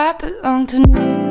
I belong to